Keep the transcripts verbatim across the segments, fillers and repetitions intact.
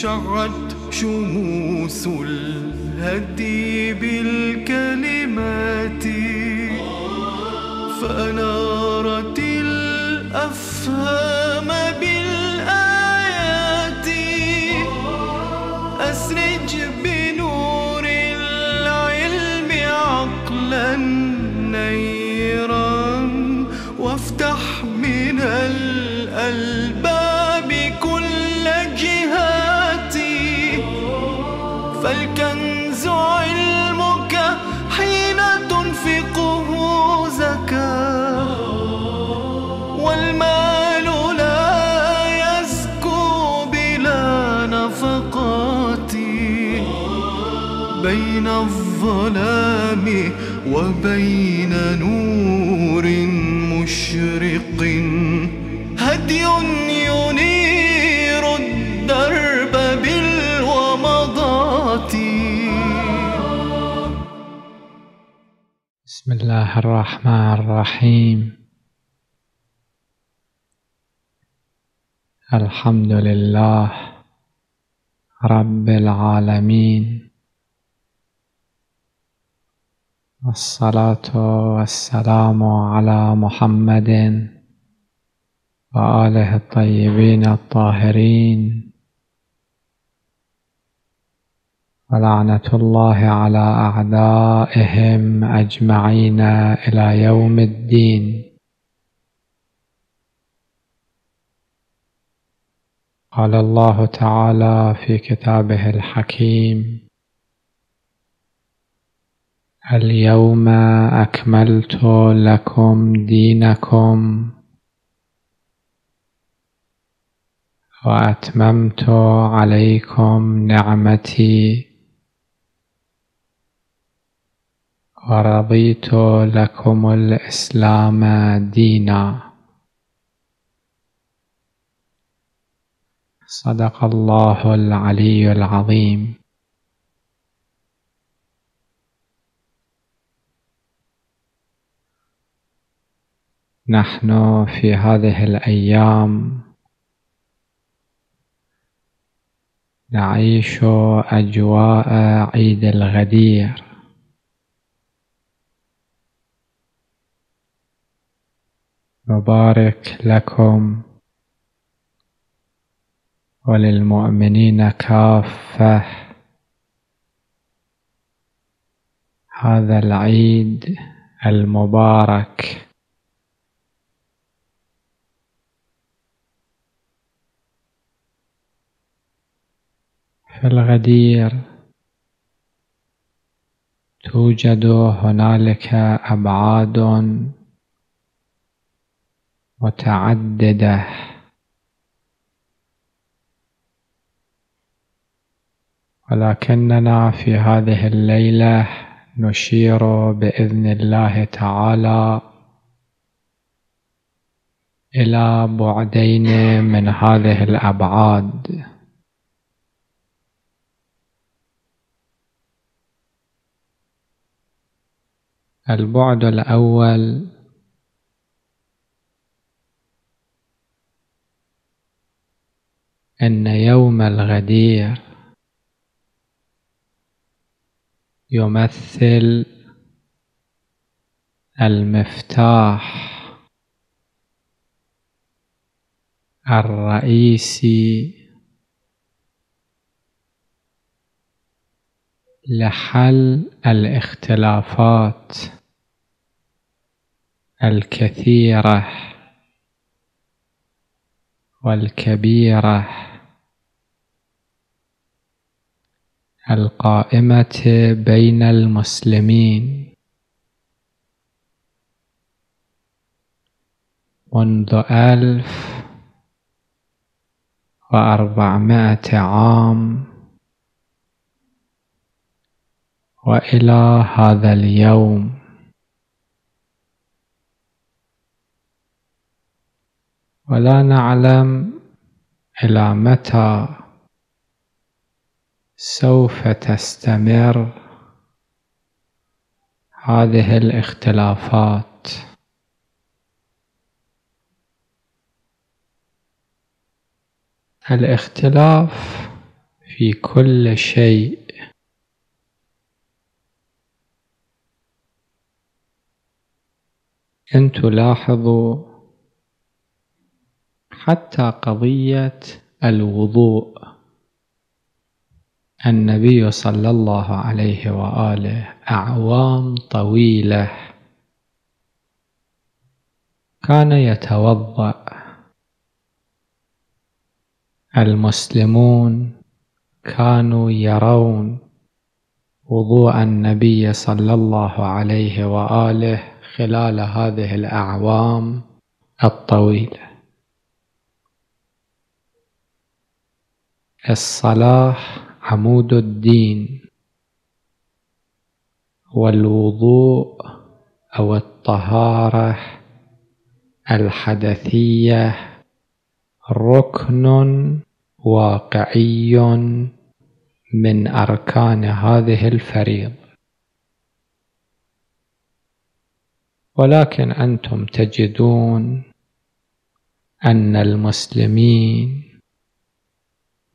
شرت شموس الهدي بالكلمات فأنارت الأفهام بالآيات. أسرج بنور العلم عقلا نيرا وافتح من الألباب كل جهاتي. فالكنز علمك حين تنفقه زكاة، والمال لا يزكو بلا نفقاتي. بين الظلام وبين نور مشرق هدي ينير الدرب بالومضات. بسم الله الرحمن الرحيم. الحمد لله رب العالمين، الصلاة والسلام على محمد وآله الطيبين الطاهرين، ولعنة الله على أعدائهم أجمعين إلى يوم الدين. قال الله تعالى في كتابه الحكيم: اليوم أكملت لكم دينكم وأتممت عليكم نعمتي ورضيت لكم الإسلام دينا. صدق الله العلي العظيم. نحن في هذه الأيام نعيش أجواء عيد الغدير، نبارك لكم وللمؤمنين كافة. هذا العيد المبارك في الغدير توجد هنالك أبعاد متعددة، ولكننا في هذه الليلة نشير بإذن الله تعالى إلى بعدين من هذه الأبعاد. البعد الأول أن يوم الغدير يمثل المفتاح الرئيسي لحل الاختلافات الكثيرة والكبيرة القائمة بين المسلمين منذ ألف وأربعمائة عام وإلى هذا اليوم. ولا نعلم إلى متى سوف تستمر هذه الاختلافات، الاختلاف في كل شيء. أن تلاحظوا حتى قضية الوضوء. النبي صلى الله عليه وآله أعوام طويلة كان يتوضأ. المسلمون كانوا يرون وضوء النبي صلى الله عليه وآله خلال هذه الأعوام الطويلة. الصلاة عمود الدين، والوضوء أو الطهارة الحدثية ركن واقعي من أركان هذه الفريضة. ولكن أنتم تجدون أن المسلمين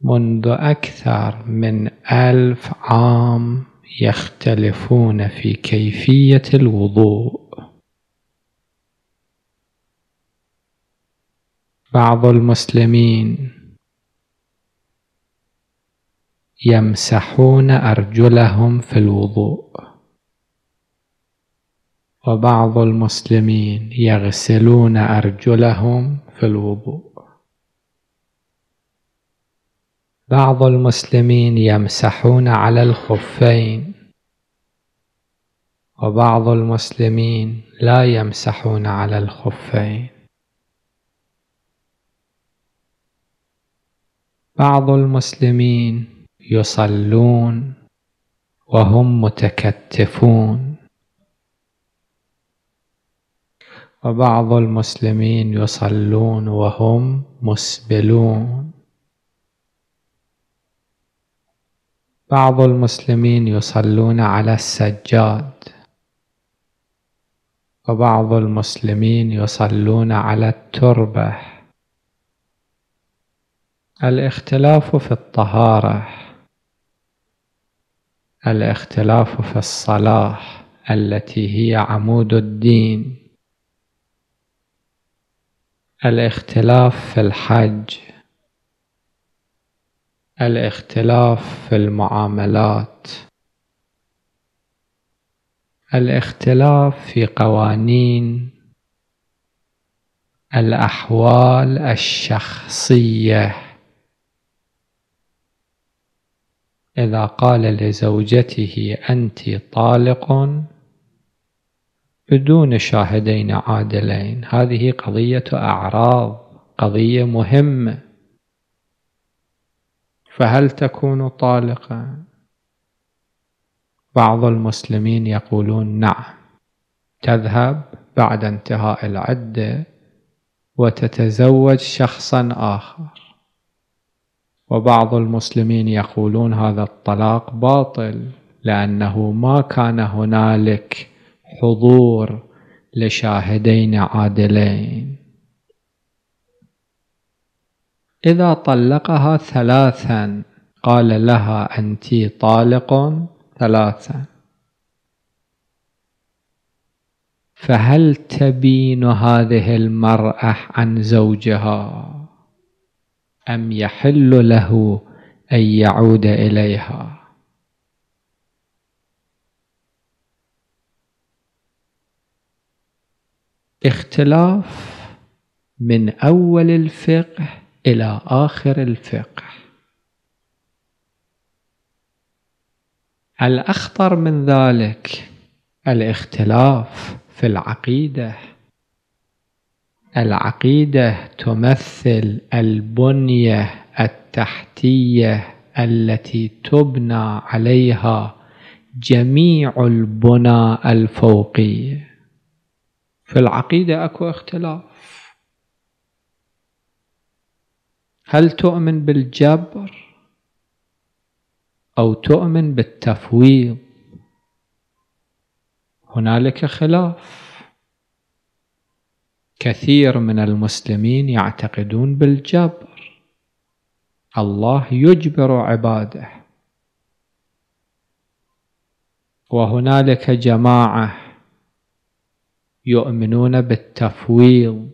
منذ أكثر من ألف عام يختلفون في كيفية الوضوء. بعض المسلمين يمسحون أرجلهم في الوضوء، وبعض المسلمين يغسلون أرجلهم في الوضوء، بعض المسلمين يمسحون على الخفين، وبعض المسلمين لا يمسحون على الخفين، بعض المسلمين يصلون وهم متكتفون، وبعض المسلمين يصلون وهم مسبلون، بعض المسلمين يصلون على السجاد، وبعض المسلمين يصلون على التربة. الاختلاف في الطهارة، الاختلاف في الصلاة التي هي عمود الدين، الاختلاف في الحج، الاختلاف في المعاملات، الاختلاف في قوانين الأحوال الشخصية. إذا قال لزوجته أنت طالق بدون شاهدين عادلين، هذه قضية أعراض، قضية مهمة. فهل تكون طالقا؟ بعض المسلمين يقولون نعم، تذهب بعد انتهاء العدة وتتزوج شخصا آخر. وبعض المسلمين يقولون هذا الطلاق باطل لأنه ما كان هنالك حضور لشاهدين عادلين. إذا طلقها ثلاثا قال لها أنت طالق ثلاثا، فهل تبين هذه المرأة عن زوجها أم يحل له أن يعود إليها؟ اختلاف من أول الفقه إلى آخر الفقه. الأخطر من ذلك الاختلاف في العقيدة. العقيدة تمثل البنية التحتية التي تبنى عليها جميع البنى الفوقية. في العقيدة أكو اختلاف. هل تؤمن بالجبر أو تؤمن بالتفويض؟ هنالك خلاف. كثير من المسلمين يعتقدون بالجبر، الله يجبر عباده. وهنالك جماعة يؤمنون بالتفويض،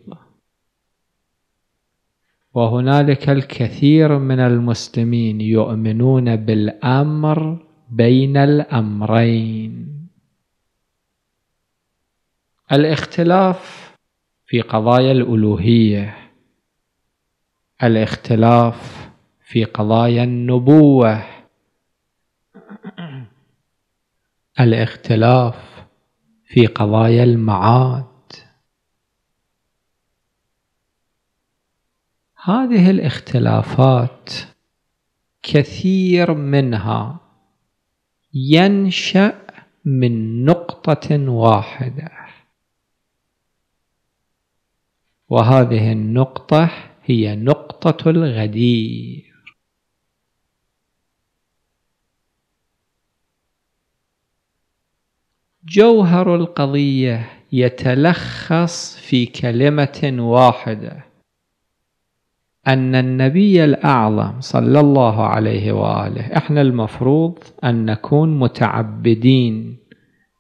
وهنالك الكثير من المسلمين يؤمنون بالأمر بين الأمرين. الاختلاف في قضايا الألوهية، الاختلاف في قضايا النبوة، الاختلاف في قضايا المعاد. هذه الاختلافات كثير منها ينشأ من نقطة واحدة، وهذه النقطة هي نقطة الغدير. جوهر القضية يتلخص في كلمة واحدة، أن النبي الأعظم صلى الله عليه وآله، إحنا المفروض أن نكون متعبدين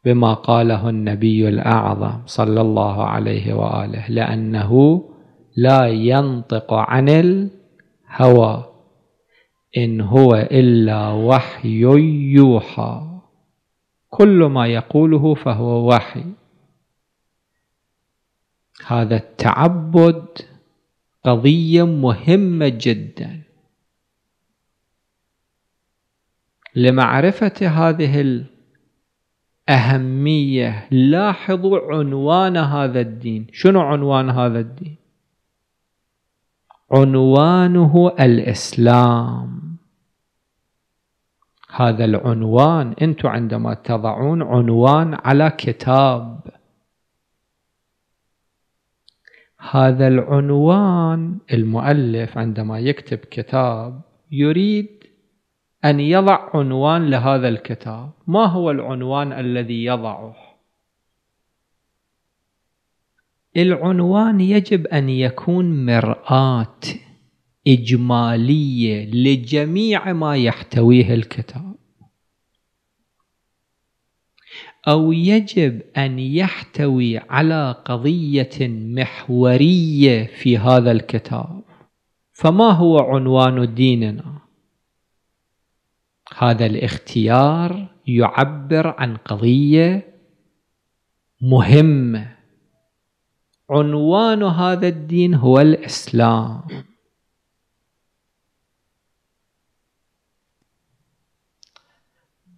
بما قاله النبي الأعظم صلى الله عليه وآله، لأنه لا ينطق عن الهوى، إن هو إلا وحي يوحى، كل ما يقوله فهو وحي. هذا التعبد قضية مهمة جدا. لمعرفة هذه الأهمية لاحظوا عنوان هذا الدين. شنو عنوان هذا الدين؟ عنوانه الإسلام. هذا العنوان أنتم عندما تضعون عنوان على كتاب، هذا العنوان المؤلف عندما يكتب كتاب يريد أن يضع عنوان لهذا الكتاب. ما هو العنوان الذي يضعه؟ العنوان يجب أن يكون مرآة إجمالية لجميع ما يحتويه الكتاب، أو يجب أن يحتوي على قضية محورية في هذا الكتاب. فما هو عنوان ديننا؟ هذا الاختيار يعبر عن قضية مهمة. عنوان هذا الدين هو الإسلام.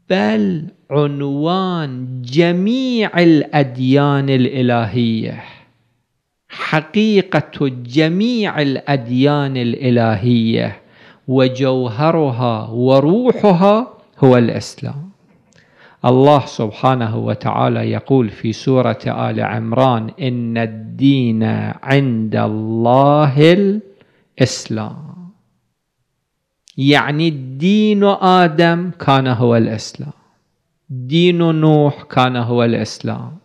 بل عنوان جميع الأديان الإلهية، حقيقة جميع الأديان الإلهية وجوهرها وروحها هو الإسلام. الله سبحانه وتعالى يقول في سورة آل عمران: إن الدين عند الله الإسلام. يعني دين آدم كان هو الإسلام، دين نوح كان هو الإسلام،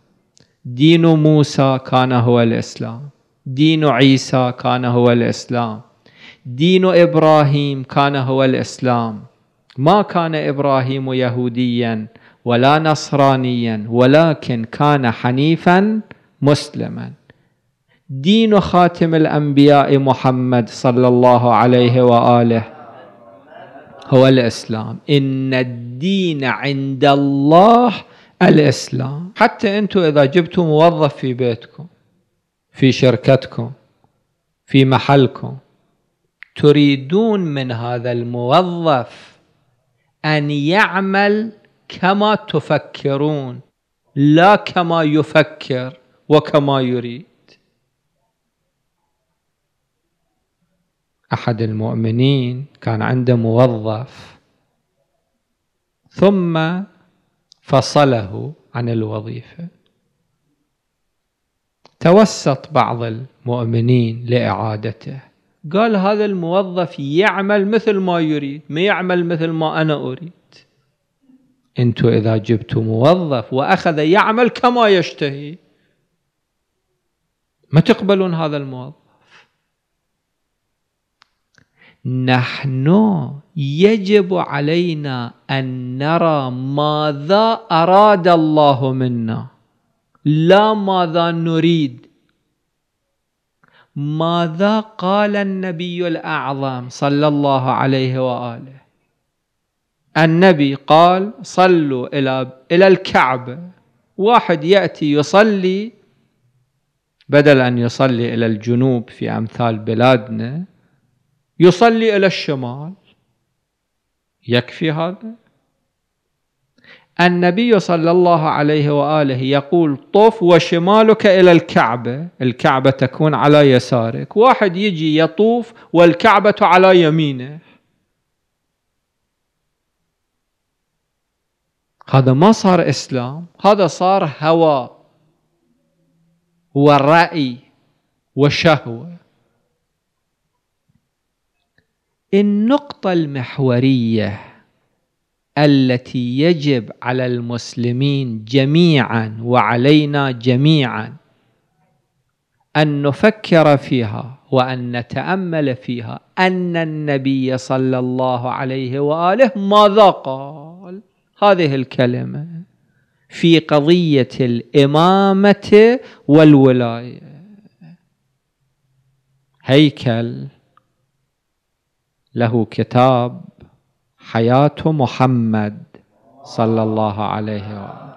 دين موسى كان هو الإسلام، دين عيسى كان هو الإسلام، دين إبراهيم كان هو الإسلام. ما كان إبراهيم يهوديا ولا نصرانيا، ولكن كان حنيفا مسلما. دين خاتم الأنبياء محمد صلى الله عليه وآله هو الإسلام. إن الدين عند الله الإسلام. حتى أنتم إذا جبتوا موظف في بيتكم، في شركتكم، في محلكم، تريدون من هذا الموظف أن يعمل كما تفكرون، لا كما يفكر وكما يريد. أحد المؤمنين كان عنده موظف ثم فصله عن الوظيفة. توسط بعض المؤمنين لإعادته، قال هذا الموظف يعمل مثل ما يريد، ما يعمل مثل ما أنا أريد. أنتم إذا جبتوا موظف وأخذ يعمل كما يشتهي، ما تقبلون هذا الموظف. نحن يجب علينا أن نرى ماذا أراد الله منا، لا ماذا نريد. ماذا قال النبي الأعظم صلى الله عليه وآله؟ النبي قال صلوا إلى إلى الكعبة. واحد يأتي يصلي، بدل أن يصلي إلى الجنوب في أمثال بلادنا يصلي إلى الشمال، يكفي هذا؟ النبي صلى الله عليه وآله يقول طف وشمالك إلى الكعبة، الكعبة تكون على يسارك. واحد يجي يطوف والكعبة على يمينه، هذا ما صار إسلام، هذا صار هوى ورأي وشهوة. النقطة المحورية التي يجب على المسلمين جميعا وعلينا جميعا أن نفكر فيها وأن نتأمل فيها، أن النبي صلى الله عليه وآله ماذا قال؟ هذه الكلمة في قضية الإمامة والولاية. هيكل له كتاب، حياة محمد صلى الله عليه وآله.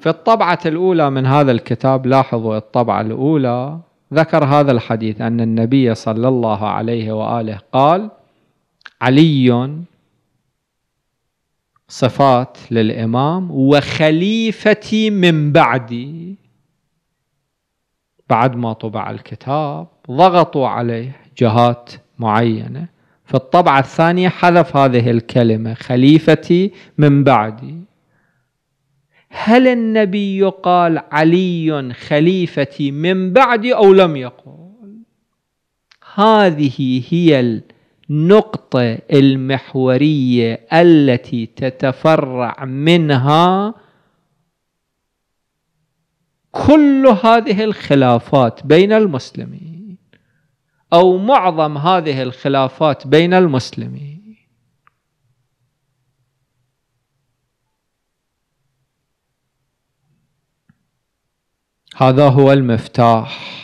في الطبعة الأولى من هذا الكتاب، لاحظوا الطبعة الأولى، ذكر هذا الحديث أن النبي صلى الله عليه وآله قال علي صفات للإمام وخليفتي من بعدي. بعد ما طبع الكتاب ضغطوا عليه جهات معينة، في الطبعة الثانية حذف هذه الكلمة خليفتي من بعدي. هل النبي قال علي خليفتي من بعدي أو لم يقل؟ هذه هي النقطة المحورية التي تتفرع منها كل هذه الخلافات بين المسلمين، أو معظم هذه الخلافات بين المسلمين. هذا هو المفتاح.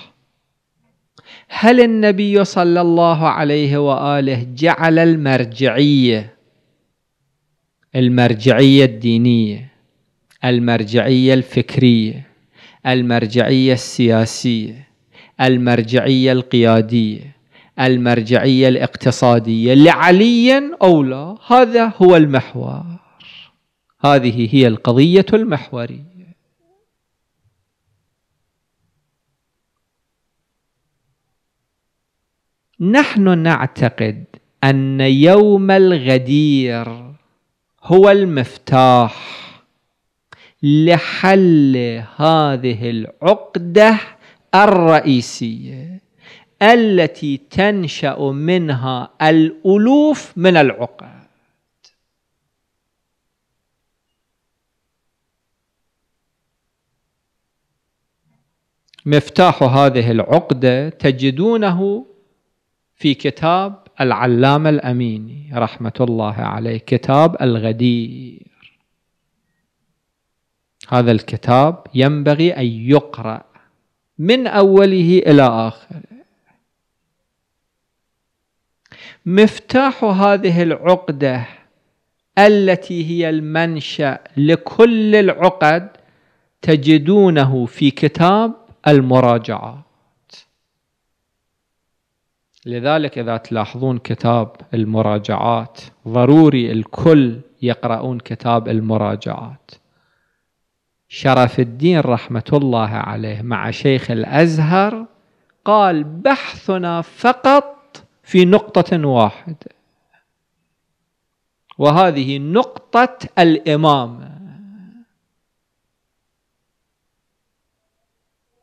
هل النبي صلى الله عليه وآله جعل المرجعية، المرجعية الدينية، المرجعية الفكرية، المرجعية السياسية، المرجعية القيادية، المرجعية الاقتصادية لعلي أو لا؟ هذا هو المحور، هذه هي القضية المحورية. نحن نعتقد أن يوم الغدير هو المفتاح لحل هذه العقدة الرئيسية التي تنشأ منها الألوف من العقد. مفتاح هذه العقدة تجدونه في كتاب العلامة الأميني رحمة الله عليه، كتاب الغدير. هذا الكتاب ينبغي أن يقرأ من أوله إلى آخره. مفتاح هذه العقدة التي هي المنشأ لكل العقد تجدونه في كتاب المراجعات. لذلك إذا تلاحظون كتاب المراجعات، ضروري الكل يقرؤون كتاب المراجعات. شرف الدين رحمة الله عليه مع شيخ الأزهر قال بحثنا فقط في نقطة واحدة، وهذه نقطة الإمامة،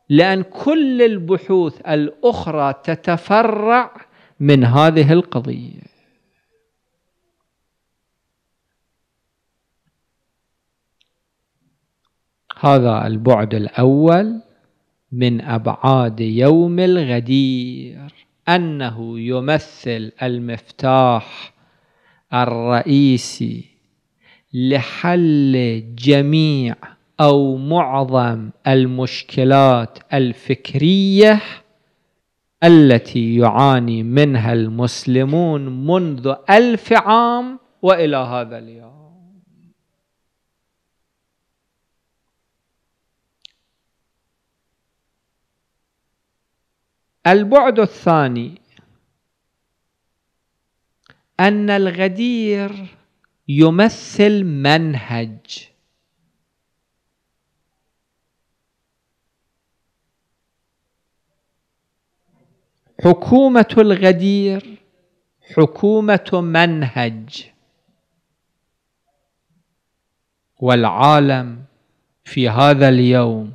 لأن كل البحوث الأخرى تتفرع من هذه القضية. هذا البعد الأول من أبعاد يوم الغدير، أنه يمثل المفتاح الرئيسي لحل جميع أو معظم المشكلات الفكرية التي يعاني منها المسلمون منذ ألف عام وإلى هذا اليوم. البعد الثاني أن الغدير يمثل منهج، حكومة الغدير حكومة منهج، والعالم في هذا اليوم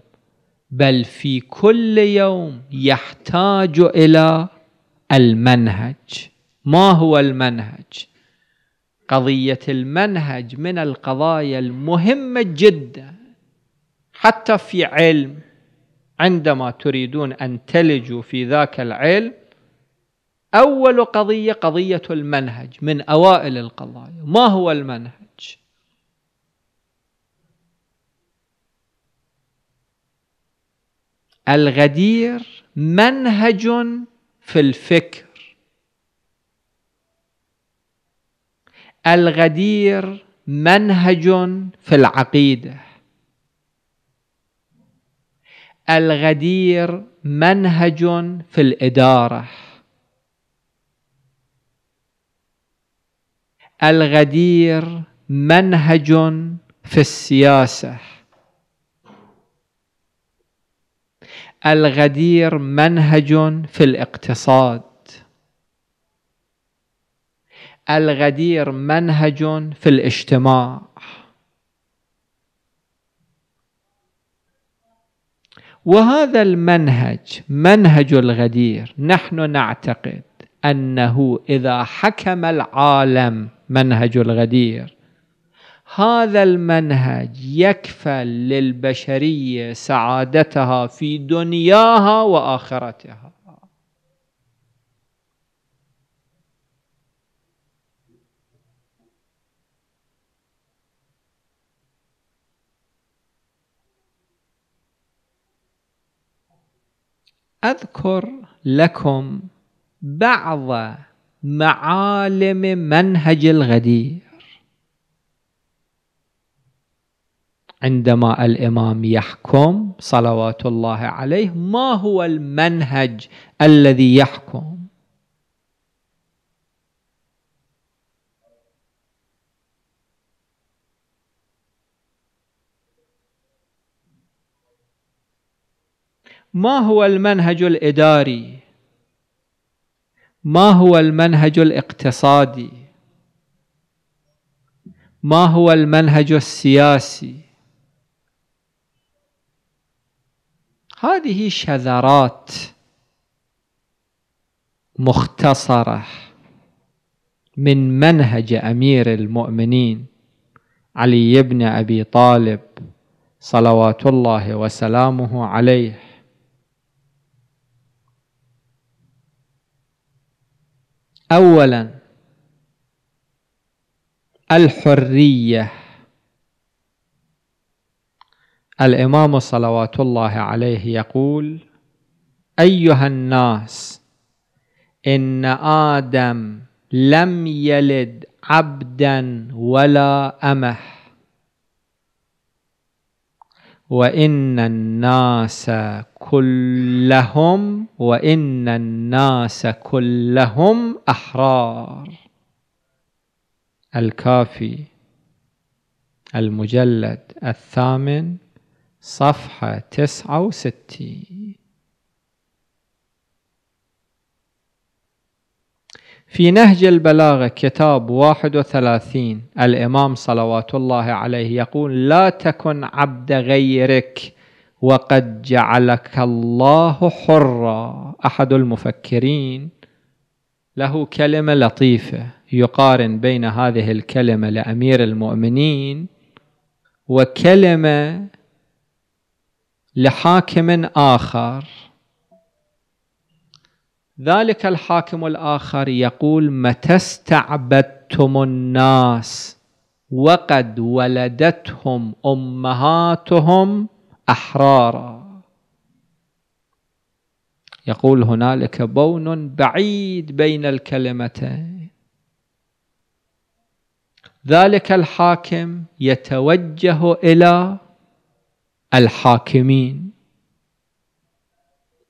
بل في كل يوم يحتاج إلى المنهج. ما هو المنهج؟ قضية المنهج من القضايا المهمة جدا حتى في علم، عندما تريدون أن تلجوا في ذاك العلم أول قضية قضية المنهج من أوائل القضايا. ما هو المنهج؟ الغدير منهج في الفكر، الغدير منهج في العقيدة، الغدير منهج في الإدارة، الغدير منهج في السياسة، الغدير منهج في الاقتصاد، الغدير منهج في الاجتماع. وهذا المنهج، منهج الغدير، نحن نعتقد أنه إذا حكم العالم منهج الغدير، هذا المنهج يكفل للبشرية سعادتها في دنياها وآخرتها. أذكر لكم بعض معالم منهج الغدير. عندما الإمام يحكم صلوات الله عليه، ما هو المنهج الذي يحكم؟ ما هو المنهج الإداري؟ ما هو المنهج الاقتصادي؟ ما هو المنهج السياسي؟ هذه شذرات مختصرة من منهج أمير المؤمنين علي بن أبي طالب صلوات الله وسلامه عليه. أولا، الحرية. الإمام صلوات الله عليه يقول: أيها الناس، إن آدم لم يلد عبدا ولا أمه، وإن الناس كلهم وإن الناس كلهم أحرار. الكافي، المجلد الثامن، صفحة تسعة وستين. في نهج البلاغة كتاب واحد وثلاثين الإمام صلوات الله عليه يقول: لا تكن عبد غيرك وقد جعلك الله حرا. أحد المفكرين له كلمة لطيفة يقارن بين هذه الكلمة لأمير المؤمنين وكلمة لحاكم آخر، ذلك الحاكم الآخر يقول: متى استعبدتم الناس وقد ولدتهم أمهاتهم أحرارا. يقول هنالك بون بعيد بين الكلمتين. ذلك الحاكم يتوجه إلى الحاكمين: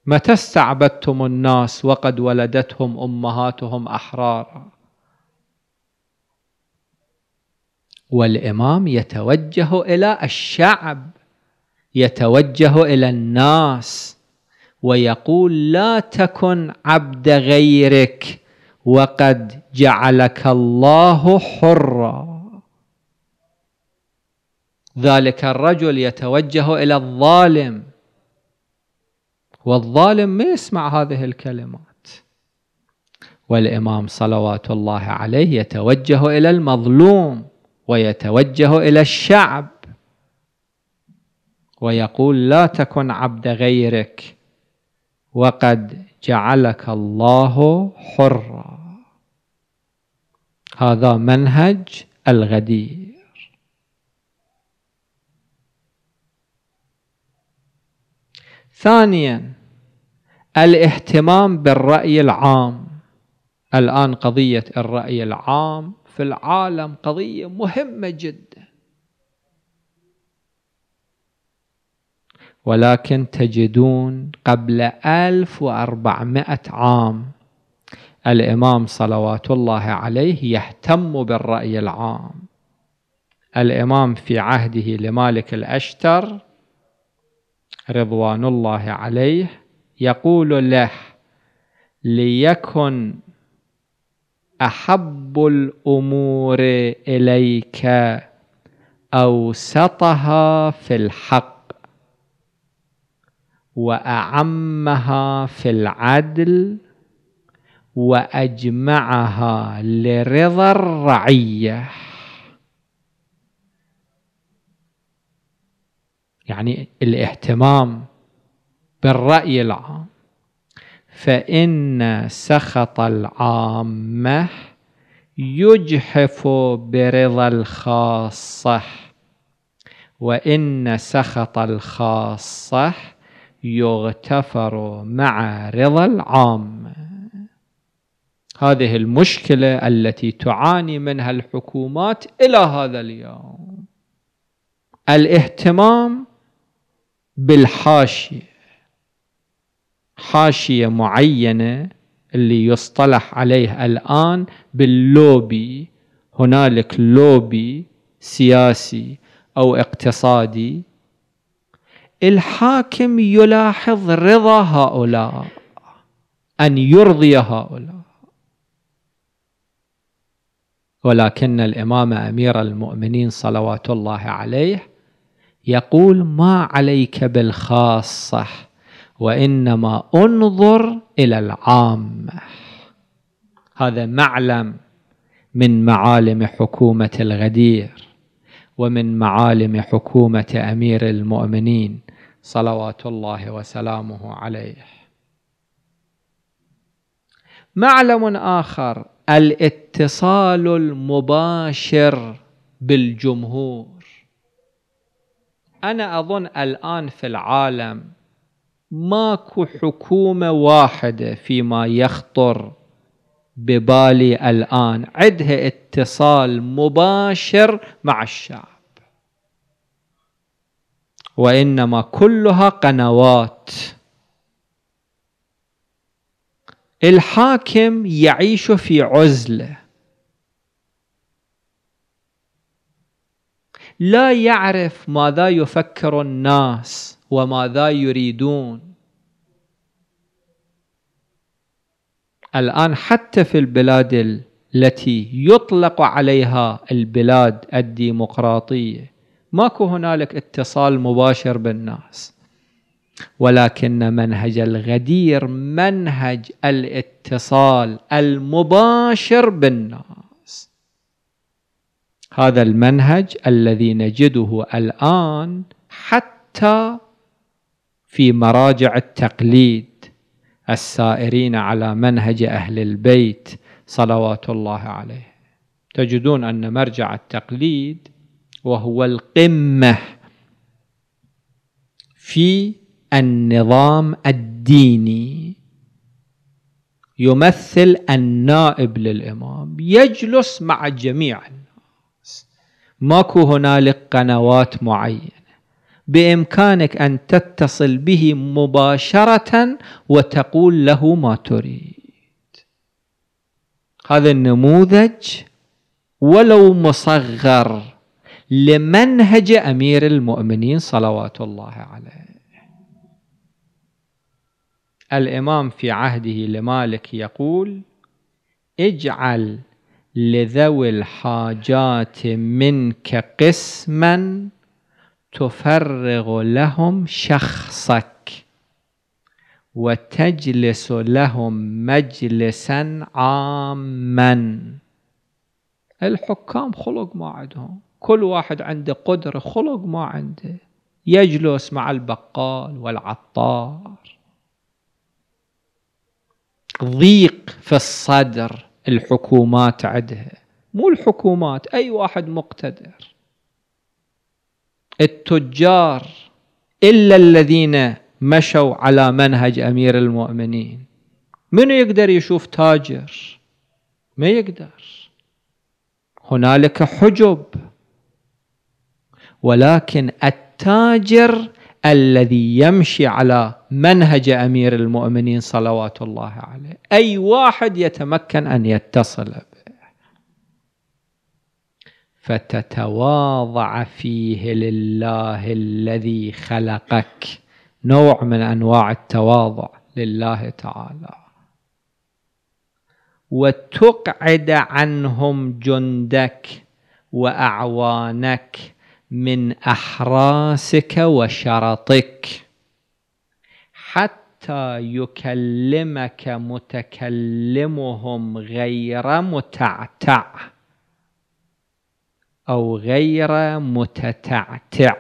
متى استعبدتم الناس وقد ولدتهم أمهاتهم أحرارا. والإمام يتوجه إلى الشعب، يتوجه إلى الناس ويقول: لا تكن عبد غيرك وقد جعلك الله حرا. ذلك الرجل يتوجه إلى الظالم، والظالم ما يسمع هذه الكلمات. والإمام صلوات الله عليه يتوجه إلى المظلوم ويتوجه إلى الشعب ويقول: لا تكن عبد غيرك وقد جعلك الله حرا. هذا منهج الغدير. ثانيا، الاهتمام بالرأي العام. الآن قضية الرأي العام في العالم قضية مهمة جدا، ولكن تجدون قبل ألف وأربعمائة عام الإمام صلوات الله عليه يهتم بالرأي العام. الإمام في عهده لمالك الأشتر رضوان الله عليه يقول له: ليكن أحب الأمور إليك أوسطها في الحق وأعمها في العدل وأجمعها لرضا الرعية. يعني الاهتمام بالرأي العام، فإن سخط العامة يجحف برضا الخاصة، وإن سخط الخاصة يغتفر مع رضا العامة. هذه المشكلة التي تعاني منها الحكومات إلى هذا اليوم، الاهتمام بالحاشية، حاشية معينة اللي يصطلح عليه الآن باللوبي. هنالك لوبي سياسي أو اقتصادي، الحاكم يلاحظ رضا هؤلاء، أن يرضي هؤلاء. ولكن الإمام أمير المؤمنين صلوات الله عليه يقول: ما عليك بالخاصة وإنما انظر إلى العامة. هذا معلم من معالم حكومة الغدير ومن معالم حكومة أمير المؤمنين صلوات الله وسلامه عليه. معلم آخر، الاتصال المباشر بالجمهور. أنا أظن الآن في العالم ماكو حكومة واحدة فيما يخطر ببالي الآن عندها اتصال مباشر مع الشعب، وإنما كلها قنوات. الحاكم يعيش في عزلة، لا يعرف ماذا يفكر الناس وماذا يريدون. الآن حتى في البلاد التي يطلق عليها البلاد الديمقراطية ماكو هنالك اتصال مباشر بالناس، ولكن منهج الغدير منهج الاتصال المباشر بالناس. هذا المنهج الذي نجده الآن حتى في مراجع التقليد، السائرين على منهج أهل البيت صلوات الله عليه. تجدون أن مرجع التقليد وهو القمة في النظام الديني يمثل النائب للإمام، يجلس مع جميع الناس، ماكو هنالك قنوات معينة، بإمكانك أن تتصل به مباشرة وتقول له ما تريد. هذا النموذج ولو مصغر لمنهج أمير المؤمنين صلوات الله عليه. الإمام في عهده لمالك يقول: اجعل لذوي الحاجات منك قسما تفرغ لهم شخصك وتجلس لهم مجلسا عاما. الحكام خلق ما عندهم، كل واحد عنده قدرة خلق ما عنده، يجلس مع البقال والعطار. ضيق في الصدر الحكومات عندها، مو الحكومات، أي واحد مقتدر. التجار إلا الذين مشوا على منهج أمير المؤمنين، منو يقدر يشوف تاجر؟ ما يقدر، هنالك حجب. ولكن التاجر الذي يمشي على منهج أمير المؤمنين صلوات الله عليه أي واحد يتمكن أن يتصل به، فتتواضع فيه لله الذي خلقك، نوع من أنواع التواضع لله تعالى. وتقعد عنهم جندك وأعوانك من أحراسك وشرطك حتى يكلمك متكلمهم غير متعتع أو غير متتعتع،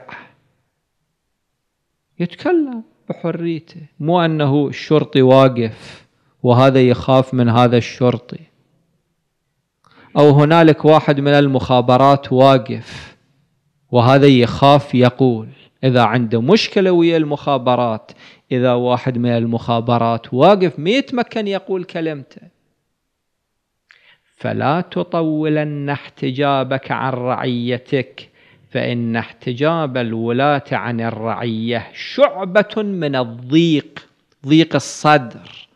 يتكلم بحريته، مو أنه الشرطي واقف وهذا يخاف من هذا الشرطي، أو هنالك واحد من المخابرات واقف وهذا يخاف يقول. إذا عنده مشكلة ويا المخابرات، إذا واحد من المخابرات واقف ما يتمكن يقول كلمته. فلا تطولن احتجابك عن رعيتك، فإن احتجاب الولاة عن الرعية شعبة من الضيق، ضيق الصدر،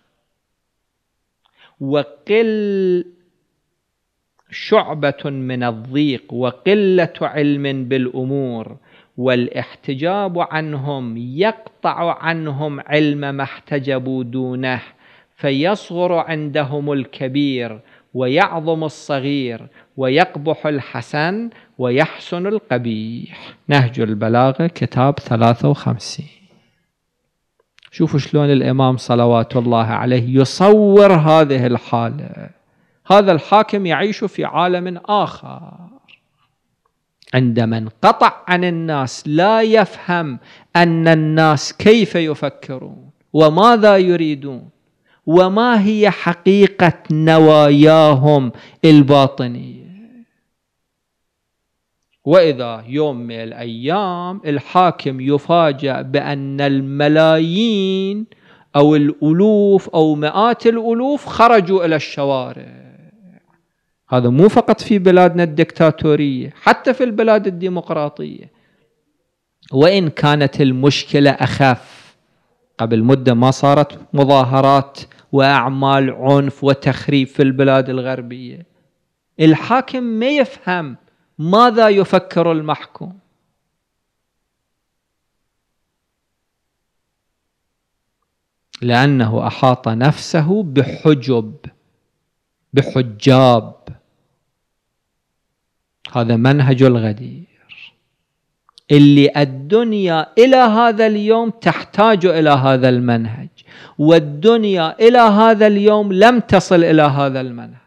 وقل شعبة من الضيق وقلة علم بالأمور، والاحتجاب عنهم يقطع عنهم علم ما احتجبوا دونه، فيصغر عندهم الكبير ويعظم الصغير، ويقبح الحسن ويحسن القبيح. نهج البلاغة كتاب ثلاثة وخمسين. شوفوا شلون الإمام صلوات الله عليه يصور هذه الحالة. هذا الحاكم يعيش في عالم آخر، عندما انقطع عن الناس لا يفهم أن الناس كيف يفكرون وماذا يريدون وما هي حقيقة نواياهم الباطنية. وإذا يوم من الأيام الحاكم يفاجأ بأن الملايين أو الألوف أو مئات الألوف خرجوا إلى الشوارع. هذا مو فقط في بلادنا الدكتاتورية، حتى في البلاد الديمقراطية، وإن كانت المشكلة أخف. قبل مدة ما صارت مظاهرات وأعمال عنف وتخريب في البلاد الغربية؟ الحاكم ما يفهم ماذا يفكر المحكوم. لأنه أحاط نفسه بحجب، بحجاب. هذا منهج الغدير اللي الدنيا إلى هذا اليوم تحتاج إلى هذا المنهج، والدنيا إلى هذا اليوم لم تصل إلى هذا المنهج.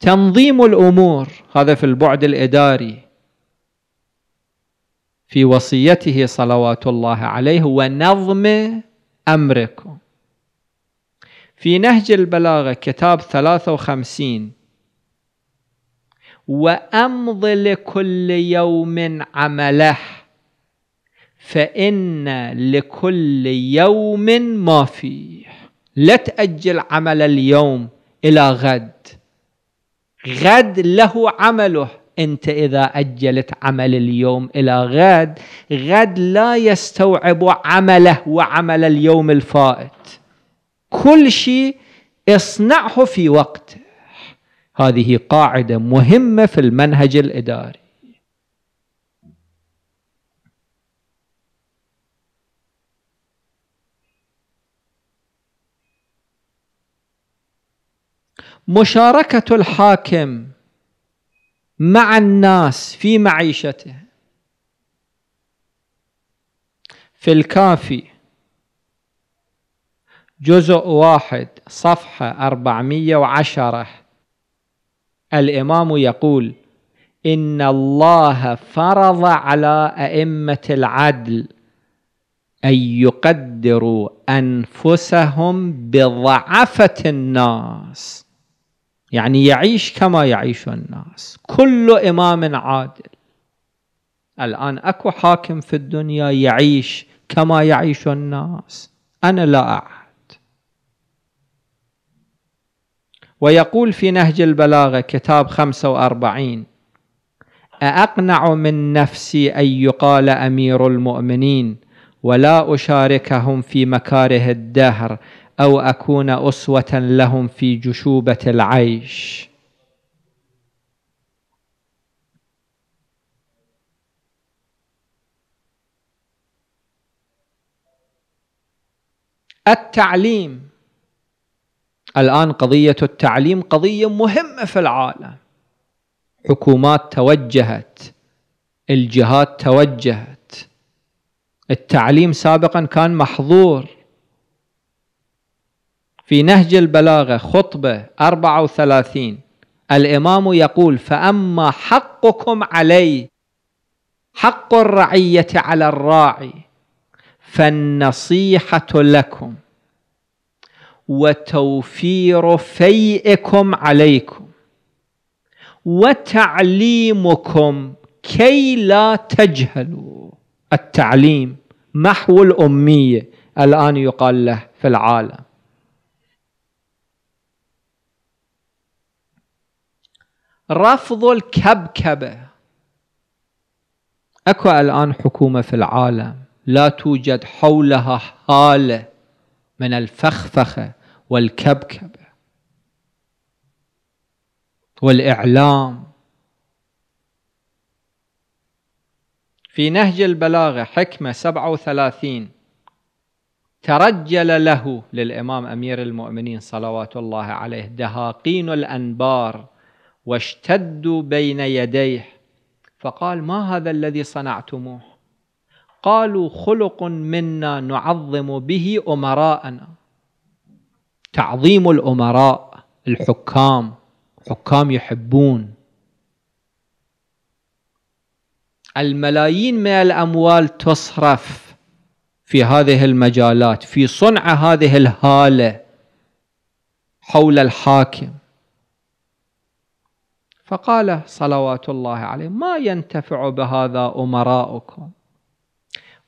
تنظيم الأمور، هذا في البعد الإداري، في وصيته صلوات الله عليه ونظم أمركم. في نهج البلاغة كتاب ثلاثة وخمسين، وأمض لكل يوم عمله فإن لكل يوم ما فيه. لا تأجل عمل اليوم إلى غد، غد له عمله. أنت إذا أجلت عمل اليوم إلى غد، غد لا يستوعب عمله وعمل اليوم الفائت. كل شيء اصنعه في وقته. هذه قاعدة مهمة في المنهج الإداري. مشاركة الحاكم مع الناس في معيشته. في الكافي جزء واحد صفحة أربعمئة وعشرة، الإمام يقول: إن الله فرض على أئمة العدل أن يقدروا أنفسهم بضعفة الناس، يعني يعيش كما يعيش الناس. كل إمام عادل. الآن أكو حاكم في الدنيا يعيش كما يعيش الناس؟ أنا لا أعلم. ويقول في نهج البلاغة كتاب خمسة وأربعين: أأقنع من نفسي أن يقال أمير المؤمنين ولا أشاركهم في مكاره الدهر أو أكون أسوة لهم في جشوبة العيش. التعليم. الآن قضية التعليم قضية مهمة في العالم. حكومات توجهت، الجهات توجهت. التعليم سابقا كان محظور. في نهج البلاغة خطبة أربعة وثلاثين، الإمام يقول: فأما حقكم علي، حق الرعية على الراعي، فالنصيحة لكم وتوفير فيئكم عليكم وتعليمكم كي لا تجهلوا. التعليم محو الأمية الآن يقال له في العالم. رفض الكبكبة. أكو الآن حكومة في العالم لا توجد حولها حالة من الفخفخة والكبكبة والإعلام. في نهج البلاغة حكمة سبعة وثلاثين، ترجل له للإمام أمير المؤمنين صلوات الله عليه دهاقين الأنبار واشتدوا بين يديه، فقال: ما هذا الذي صنعتموه؟ قالوا: خلق منا نعظم به أمراءنا. تعظيم الأمراء، الحكام، حكام يحبون، الملايين من الأموال تصرف في هذه المجالات، في صنع هذه الهالة حول الحاكم. فقال صلوات الله عليه: ما ينتفع بهذا أمراؤكم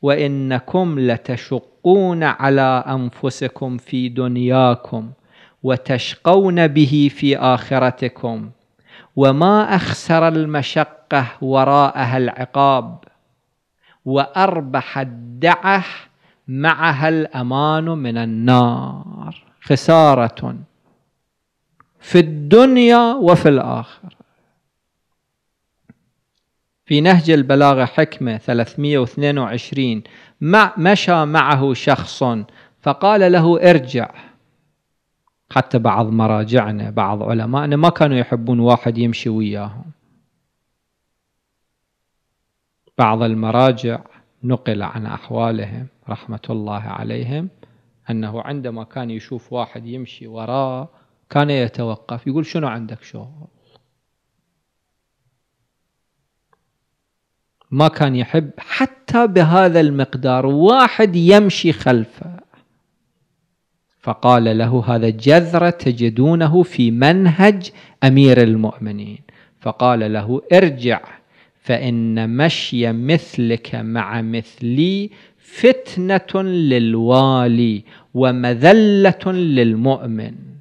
وإنكم لتشقون على أنفسكم في دنياكم وتشقون به في آخرتكم، وما أخسر المشقة وراءها العقاب، وأربح الدعة معها الأمان من النار. خسارة في الدنيا وفي الآخرة. في نهج البلاغة حكمة ثلاثمئة واثنين وعشرين، مشى معه شخص فقال له: ارجع. حتى بعض مراجعنا، بعض علمائنا ما كانوا يحبون واحد يمشي وياهم. بعض المراجع نقل عن أحوالهم رحمة الله عليهم أنه عندما كان يشوف واحد يمشي وراه كان يتوقف، يقول: شنو عندك شغل؟ ما كان يحب حتى بهذا المقدار واحد يمشي خلفه. فقال له هذا جذرة تجدونه في منهج أمير المؤمنين، فقال له ارجع فإن مشي مثلك مع مثلي فتنة للوالي ومذلة للمؤمن.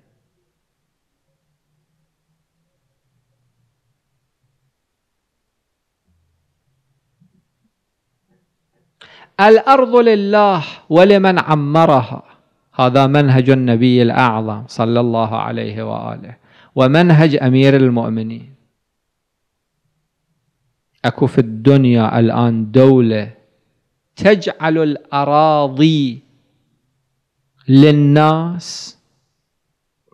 الأرض لله ولمن عمرها، هذا منهج النبي الأعظم صلى الله عليه وآله ومنهج أمير المؤمنين. أكو في الدنيا الآن دولة تجعل الأراضي للناس،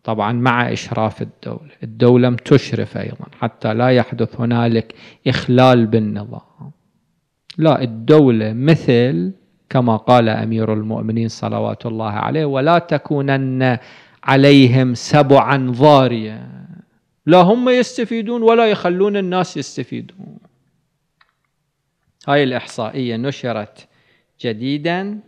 طبعا مع إشراف الدولة، الدولة تشرف أيضا حتى لا يحدث هنالك إخلال بالنظام. لا، الدولة مثل كما قال أمير المؤمنين صلوات الله عليه: ولا تكونن عليهم سبعا ضاريا، لا هم يستفيدون ولا يخلون الناس يستفيدون. هاي الإحصائية نشرت جديدا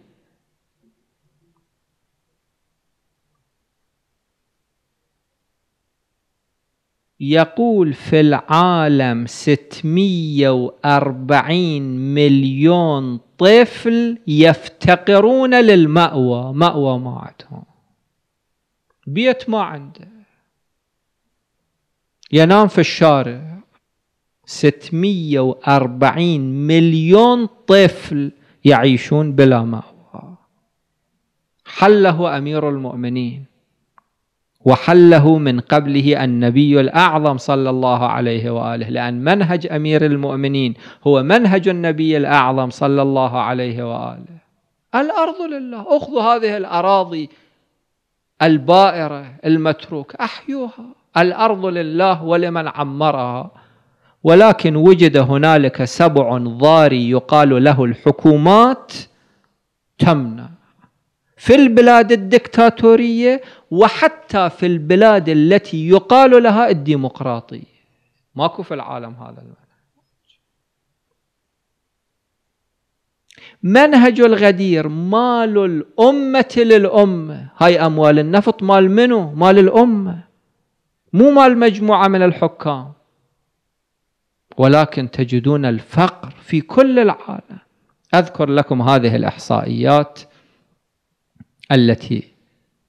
يقول في العالم ستمئة وأربعين مليون طفل يفتقرون للمأوى، مأوى ما عندهم، بيت ما عنده، ينام في الشارع. ستمئة وأربعين مليون طفل يعيشون بلا مأوى. حله أمير المؤمنين وحله من قبله النبي الأعظم صلى الله عليه وآله، لأن منهج أمير المؤمنين هو منهج النبي الأعظم صلى الله عليه وآله. الأرض لله، أخذوا هذه الأراضي البائرة المتروكة أحيوها، الأرض لله ولمن عمرها. ولكن وجد هنالك سبع ضاري يقال له الحكومات تمنع في البلاد الدكتاتورية وحتى في البلاد التي يقال لها الديمقراطية. ماكو في العالم هذا المنهج. منهج الغدير مال الأمة للأمة. هاي أموال النفط مال منو؟ مال الأمة، مو مال مجموعة من الحكام. ولكن تجدون الفقر في كل العالم. أذكر لكم هذه الإحصائيات التي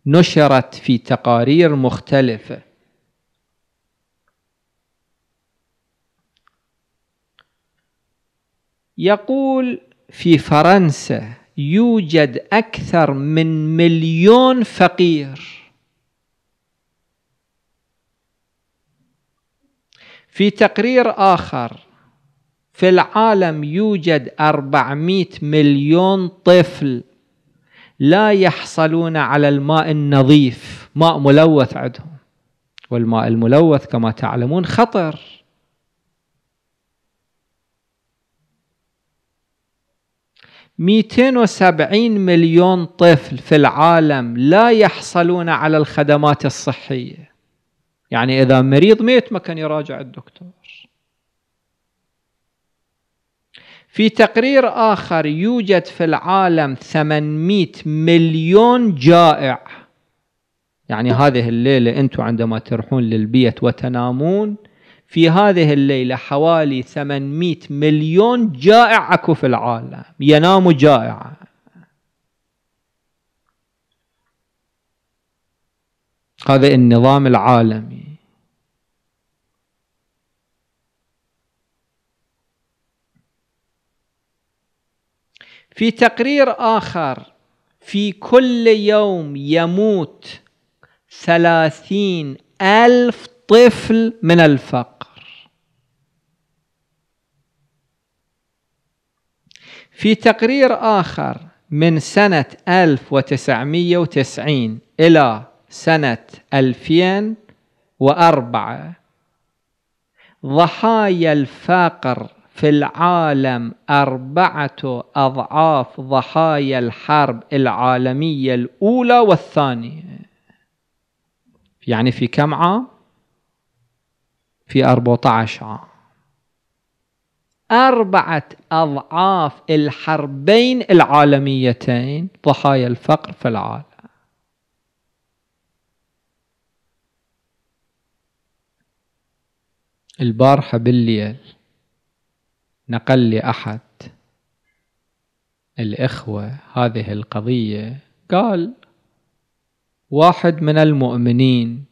نشرت في تقارير مختلفة. يقول في فرنسا يوجد أكثر من مليون فقير. في تقرير آخر في العالم يوجد أربعمئة مليون طفل لا يحصلون على الماء النظيف، ماء ملوث عندهم، والماء الملوث كما تعلمون خطر. مئتين وسبعين مليون طفل في العالم لا يحصلون على الخدمات الصحية، يعني إذا مريض ما يتمكن يراجع الدكتور. في تقرير آخر يوجد في العالم ثمانمئة مليون جائع، يعني هذه الليلة أنتم عندما تروحون للبيت وتنامون في هذه الليلة حوالي ثمانمئة مليون جائع أكو في العالم، يناموا جائعا. هذا النظام العالمي. في تقرير آخر في كل يوم يموت ثلاثين ألف طفل من الفقر. في تقرير آخر من سنة ألف وتسعمئة وتسعين إلى سنة ألفين وأربعة ضحايا الفقر في العالم أربعة أضعاف ضحايا الحرب العالمية الأولى والثانية. يعني في كم عام؟ في أربعة عشر عام. أربعة أضعاف الحربين العالميتين ضحايا الفقر في العالم. البارحة بالليل نقل لي أحد الإخوة هذه القضية، قال واحد من المؤمنين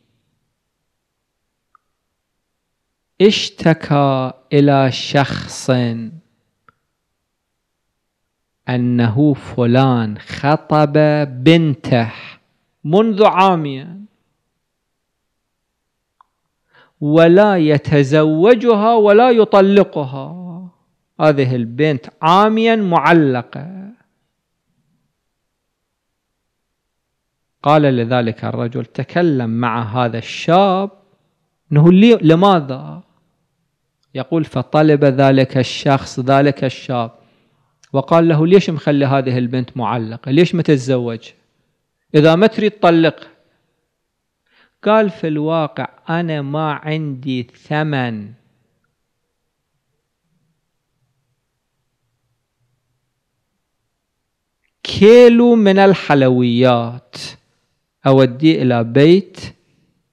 اشتكى إلى شخص أنه فلان خطب بنته منذ عامين ولا يتزوجها ولا يطلقها، هذه البنت عاميا معلقة. قال لذلك الرجل تكلم مع هذا الشاب أنه لماذا؟ يقول فطلب ذلك الشخص ذلك الشاب وقال له ليش مخلي هذه البنت معلقة؟ ليش ما تتزوجها؟ إذا ما تريد تطلقها. قال في الواقع أنا ما عندي ثمن، كيلو من الحلويات أودي إلى بيت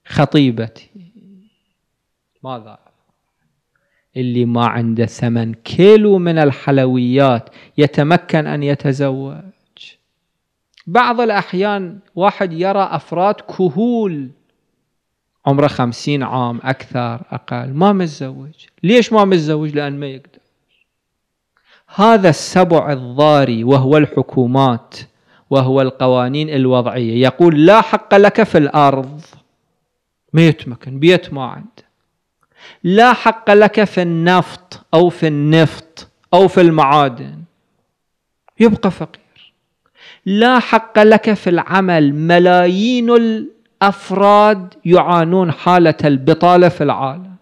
خطيبتي. ماذا اللي ما عنده ثمن كيلو من الحلويات يتمكن أن يتزوج؟ بعض الأحيان واحد يرى أفراد كهول عمره خمسين عام أكثر أقل ما متزوج. ليش ما متزوج؟ لأن ما يقدر. هذا السبع الضاري وهو الحكومات وهو القوانين الوضعية، يقول لا حق لك في الأرض، ما يتمكن، بيت ما عنده. لا حق لك في النفط أو في النفط أو في المعادن، يبقى فقير. لا حق لك في العمل، ملايين الأفراد يعانون حالة البطالة في العالم.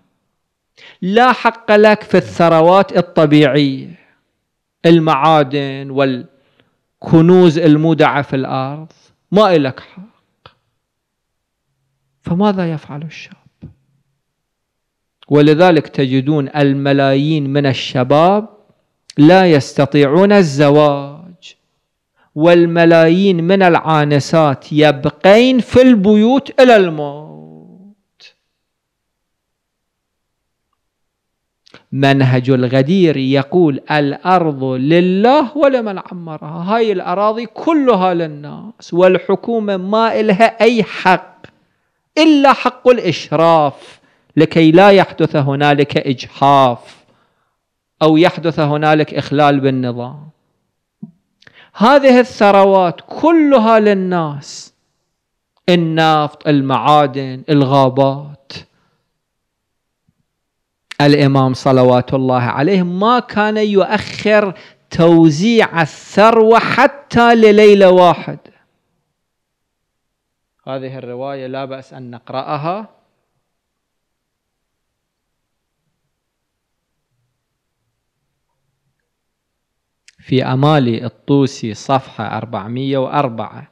لا حق لك في الثروات الطبيعية، المعادن والكنوز المودعة في الأرض، ما إلك حق. فماذا يفعل الشاب؟ ولذلك تجدون الملايين من الشباب لا يستطيعون الزواج، والملايين من العانسات يبقين في البيوت إلى الموت. منهج الغديري يقول الأرض لله ولمن عمرها، هاي الأراضي كلها للناس، والحكومة ما إلها أي حق إلا حق الإشراف لكي لا يحدث هنالك إجحاف أو يحدث هنالك إخلال بالنظام. هذه الثروات كلها للناس، النفط، المعادن، الغابات. الإمام صلوات الله عليه ما كان يؤخر توزيع الثروة حتى لليلة واحد. هذه الرواية لا بأس أن نقرأها. في أمالي الطوسي صفحة أربعمئة وأربعة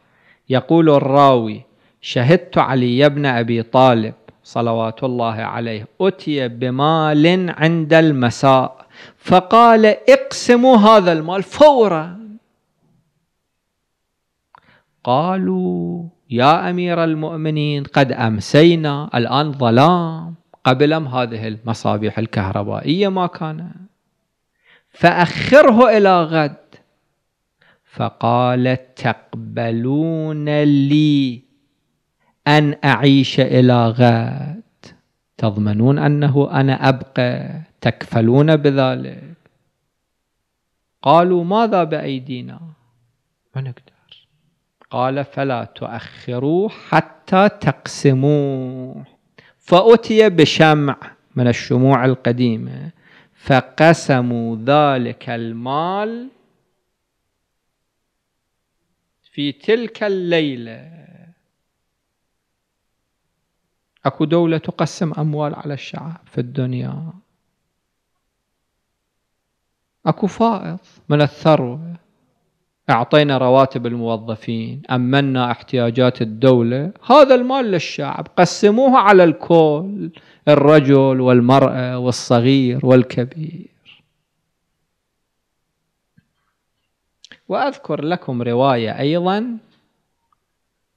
يقول الراوي شهدت علي بن أبي طالب صلوات الله عليه أتي بمال عند المساء فقال اقسموا هذا المال فورا. قالوا يا أمير المؤمنين قد أمسينا، الآن ظلام، قبل هذه المصابيح الكهربائية ما كانت، فأخره إلى غد. فقال تقبلون لي أن أعيش إلى غد، تضمنون أنه أنا أبقى، تكفلون بذلك؟ قالوا ماذا بأيدينا؟ ما نقدر. قال فلا تؤخروا حتى تقسموه. فأتي بشمع من الشموع القديمة فقسموا ذلك المال في تلك الليلة. أكو دولة تقسم أموال على الشعب في الدنيا، أكو فائض من الثروة، أعطينا رواتب الموظفين، أمنا احتياجات الدولة، هذا المال للشعب قسموه على الكل، الرجل والمرأة والصغير والكبير. وأذكر لكم رواية أيضا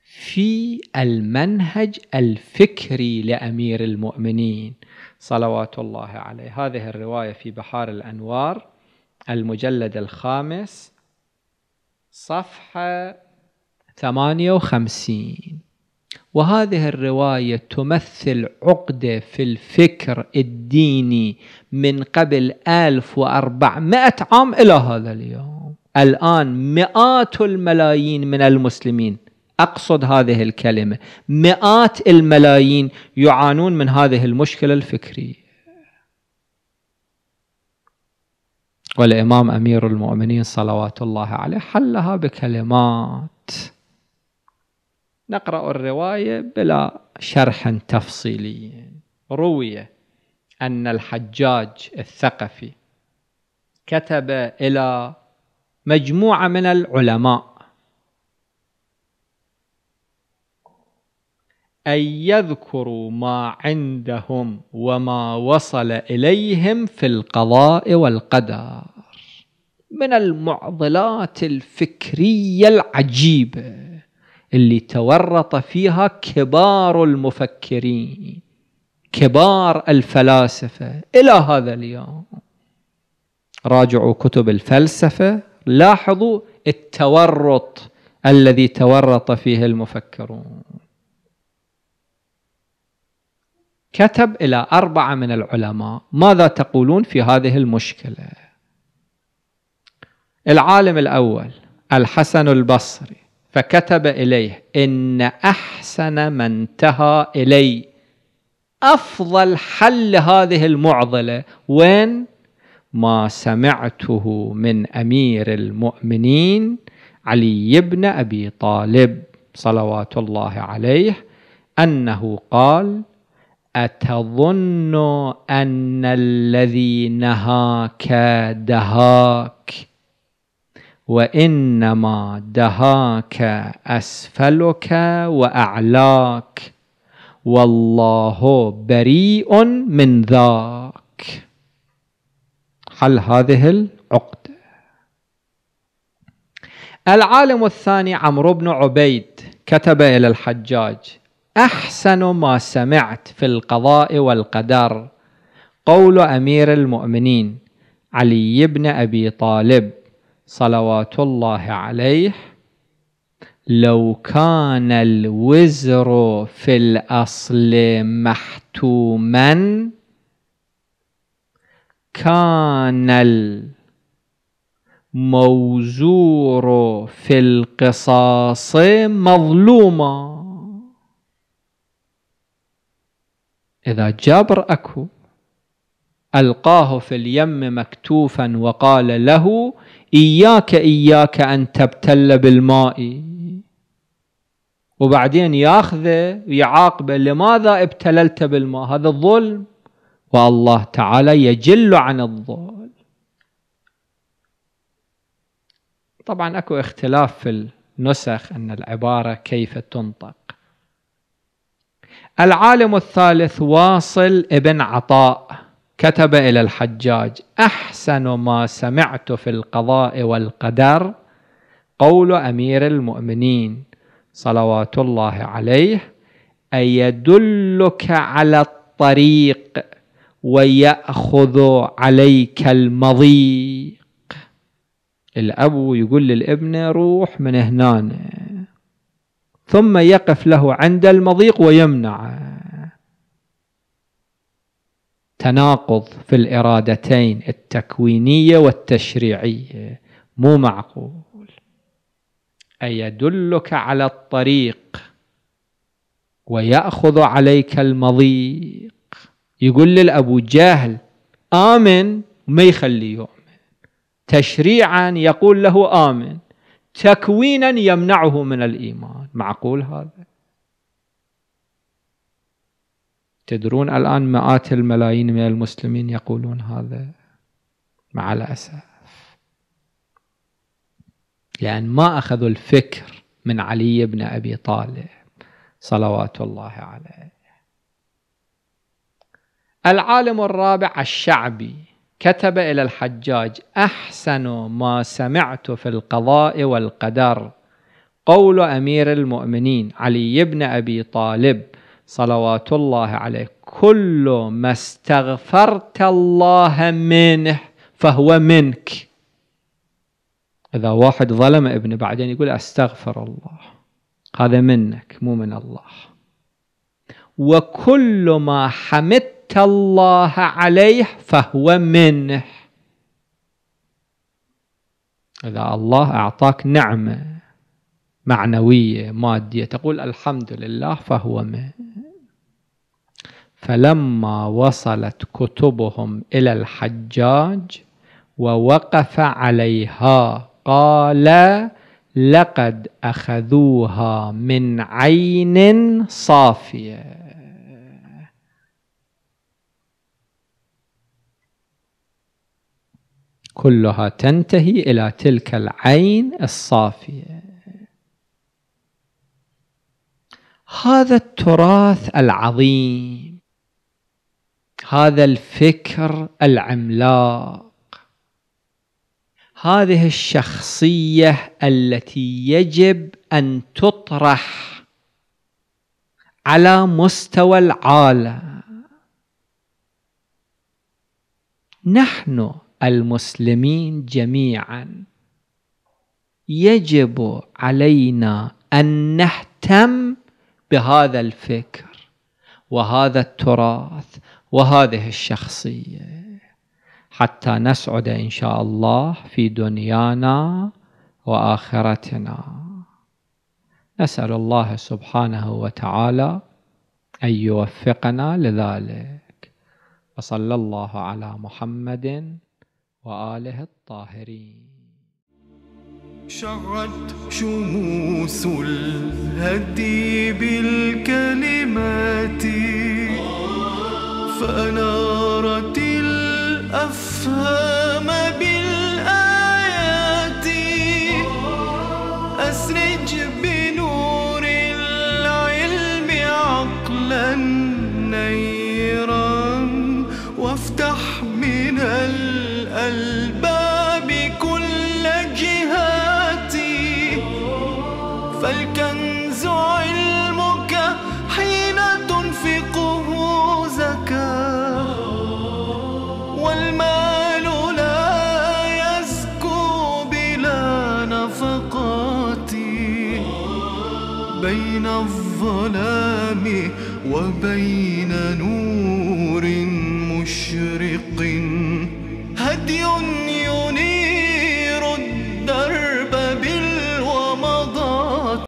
في المنهج الفكري لأمير المؤمنين صلوات الله عليه، هذه الرواية في بحار الأنوار المجلد الخامس صفحة ثمانية وخمسين، وهذه الرواية تمثل عقدة في الفكر الديني من قبل ألف وأربعمائة عام إلى هذا اليوم. الآن مئات الملايين من المسلمين، أقصد هذه الكلمة مئات الملايين، يعانون من هذه المشكلة الفكرية. والإمام أمير المؤمنين صلوات الله عليه حلها بكلمات، نقرأ الرواية بلا شرح تفصيلي. روي أن الحجاج الثقفي كتب إلى مجموعة من العلماء أن يذكروا ما عندهم وما وصل إليهم في القضاء والقدر من المعضلات الفكرية العجيبة اللي تورط فيها كبار المفكرين كبار الفلاسفة إلى هذا اليوم. راجعوا كتب الفلسفة، لاحظوا التورط الذي تورط فيه المفكرون. كتب إلى أربعة من العلماء، ماذا تقولون في هذه المشكلة؟ العالم الأول الحسن البصري، فكتب إليه إن أحسن ما انتهى إلي، أفضل حل هذه المعضلة، وين؟ ما سمعته من أمير المؤمنين علي بن أبي طالب صلوات الله عليه أنه قال: أتظن أن الذي نهاك دهاك، وإنما دهاك أسفلك وأعلاك، والله بريء من ذاك. حل هذه العقدة. العالم الثاني عمرو بن عبيد كتب إلى الحجاج: أحسن ما سمعت في القضاء والقدر قول أمير المؤمنين علي بن أبي طالب صلوات الله عليه: لو كان الوزر في الأصل محتوما كان الموزور في القصاص مظلوما. إذا جبر أكو، ألقاه في اليم مكتوفا وقال له: إياك إياك أن تبتل بالماء، وبعدين ياخذه ويعاقبه، لماذا ابتللت بالماء؟ هذا الظلم، والله تعالى يجل عن الظلم. طبعا أكو اختلاف في النسخ أن العبارة كيف تنطق. العالم الثالث واصل ابن عطاء كتب إلى الحجاج: أحسن ما سمعت في القضاء والقدر قول أمير المؤمنين صلوات الله عليه: أيدلك على الطريق ويأخذ عليك المضيق. الأب يقول للابن: روح من هنا، ثم يقف له عند المضيق ويمنعه. تناقض في الإرادتين التكوينية والتشريعية، مو معقول. أيدلك على الطريق ويأخذ عليك المضيق، يقول للأبو جهل آمن ما يخليه يؤمن، تشريعا يقول له آمن، تكوينا يمنعه من الإيمان. معقول هذا؟ تدرون الآن مئات الملايين من المسلمين يقولون هذا مع الأسف، لأن ما أخذوا الفكر من علي بن أبي طالب صلوات الله عليه. العالم الرابع الشعبي كتب إلى الحجاج: أحسن ما سمعت في القضاء والقدر قول أمير المؤمنين علي بن أبي طالب صلوات الله عليه: كل ما استغفرت الله منه فهو منك. إذا واحد ظلم ابنه بعدين يقول أستغفر الله، هذا منك مو من الله. وكل ما حمدت الله عليه فهو منه. إذا الله أعطاك نعمة معنوية مادية تقول الحمد لله فهو منه. فلما وصلت كتبهم إلى الحجاج ووقف عليها قال: لقد أخذوها من عين صافية. كلها تنتهي إلى تلك العين الصافية. هذا التراث العظيم، هذا الفكر العملاق، هذه الشخصية التي يجب أن تطرح على مستوى العالم. نحن المسلمين جميعا يجب علينا أن نهتم بهذا الفكر وهذا التراث وهذه الشخصية، حتى نسعد إن شاء الله في دنيانا وآخرتنا. نسأل الله سبحانه وتعالى أن يوفقنا لذلك. وصلى الله على محمد وآله الطاهرين. شعت شموس الهدي بالكلمات، فأنارت الأفهام بالآيات. أسرج بنور العلم عقلا نيرا، وافتح من الألباب فالكنز علمك حين تنفقه زكاة، والمال لا يزكو بلا نفقات. بين الظلام وبين نور مشرق هدي